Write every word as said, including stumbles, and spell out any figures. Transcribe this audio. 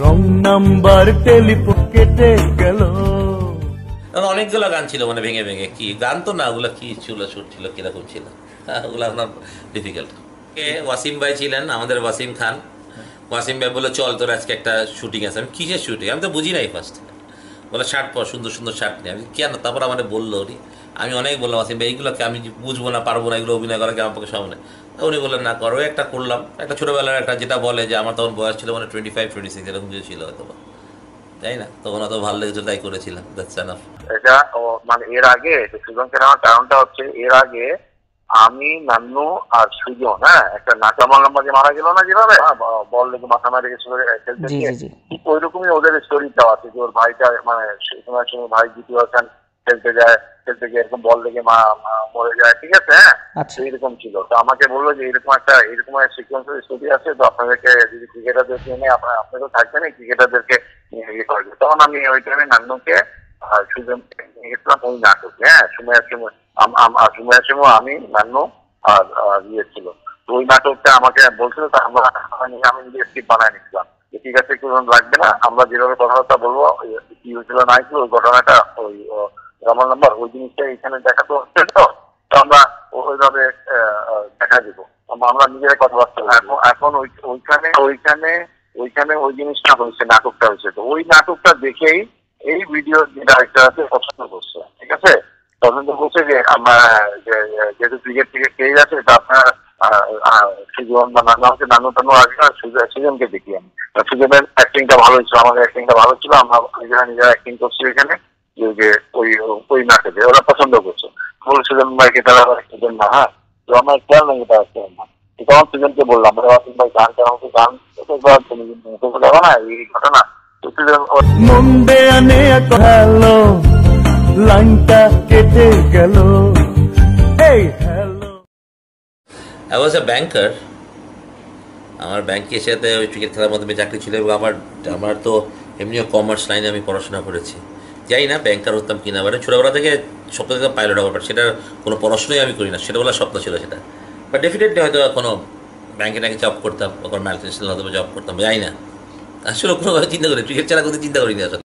Wrong number telephone केटे गेलो অনেকগুলো গান ছিল মানে ভেঙে ভেঙে কি গান তো না ওগুলা কি ছিল শুট ছিল কি রকম ছিল ওগুলা আপনার ডিফিকাল্ট কে ওয়াসিম ভাই ছিলেন আমাদের ওয়াসিম খান ওয়াসিম ভাই বলে চল তোর আজকে একটা শুটিং আছে আমি কিসের শুটিং আমি তো বুঝি নাই ফার্স্ট বলে শার্ট পর সুন্দর সুন্দর শার্ট নিয়ে আমি কেন তারপর আমারে বললো উনি আমি অনেক বললাম ওয়াসিম ভাই এগুলোকে আমি বুঝবো না পারবো না এগুলো অভিনয় করার কি আমার পক্ষে সম্ভব না উনি বললেন না করো একটা করলাম একটা ছোটবেলার একটা যেটা বলে যে আমার তখন বয়স ছিল মানে টোয়েন্টি ফাইভ টোয়েন্টি সিক্স এরকম কিছু ছিল হয়তো তাই না তখন অত ভালো লেগেছিল তাই করেছিলাম এটা মানে এর আগে সুজনকে আমার কারণটা হচ্ছে এর আগে আমি নান্নু আর সুজন হ্যাঁ একটা নাকামালাম্বা যে মারা গেল না যেভাবে বল লেগে মাথা মারা গেছিল ঠিক ওই রকমই ওদের স্টোরিটাও আছে যে ওর ভাইটা মানে সময় ভাই দ্বিতীয় হাসান খেলতে যায় খেলতে গিয়ে এরকম বল লেগে মরে যায় ঠিক আছে হ্যাঁ এইরকম ছিল তো আমাকে বললো যে এরকম একটা এরকম সিকোয়েন্সের স্টোরি আছে তো আপনাদেরকে যদি ক্রিকেটারদের নিয়ে আপনাদেরও থাকবেন এই ক্রিকেটারদেরকে ইয়ে করবে তখন আমি ওই টাইমে নান্নুকে আর সুজনকে নিয়ে গেছিলাম ওই নাটকে হ্যাঁ সময় সময় আমি নান্নু আর ইয়ে ছিল ওই নাটকটা আমাকে বলছিল আমরা আমি নিজে স্ক্রিপ বানায় নিচ্ছিলাম ঠিক আছে কোনো লাগবে না আমরা যেভাবে কথাবার্তা বলবো কি হয়েছিল না হয়েছিল ওই ঘটনাটা ওই রামাল নাম্বার ওই জিনিসটা এখানে দেখাতে হচ্ছে তো তো আমরা ওইভাবে দেখা দিব আমরা নিজেরাই কথাবার্তা এখন ওইখানে ওইখানে ওইখানে ওই জিনিসটা হয়েছে নাটকটা হয়েছে তো ওই নাটকটা দেখেই এই ভিডিও যে ডাইরেক্টর আছে পছন্দ করছে ঠিক আছে পছন্দ করছে যে আমরা যেহেতু ক্রিকেট ক্রিকেট খেয়ে যাচ্ছে তো আপনার সুজন বা নানুকে নানু টানু আগে সুজনকে দেখি আমি সুজনের অ্যাক্টিংটা ভালো ছিল আমাদের অ্যাক্টিংটা ভালো ছিল আমরা নিজেরা নিজেরা অ্যাক্টিং করছি এখানে যে ওই ওই নাটকে ওরা পছন্দ করছে বলে সুজন ভাইকে তারা সুজন না হ্যাঁ তো আমার খেয়াল নাকি তারা খেয়াল না তখন সুজনকে বললাম ওয়াসিম ভাই গানটা আমাকে গান দেবো না এই ঘটনা मुंबे आने हेलो लंका केटे गलो हे hello I was a banker আমার ব্যাংকের সাথে ওই ক্রিকেট খেলার মধ্যে চাকরি ছিল এবং আমার আমার তো এমনিও কমার্স লাইনে আমি পড়াশোনা করেছি যাই না ব্যাংকার হতাম কিনা বারে ছোটবেলা থেকে স্বপ্ন দেখতাম পাইলট হওয়ার বাট সেটার কোনো পড়াশোনাই আমি করি না সেটাবেলা স্বপ্ন ছিল সেটা বাট ডেফিনেটলি হয়তো কোনো ব্যাংকে নাকি জব করতাম কখনো ম্যানেজমেন্ট হয়তো জব করতাম যাই না আসলে কোনোভাবে চিন্তা করি ক্রিকেট ছাড়া কোথাও চিন্তা করি না।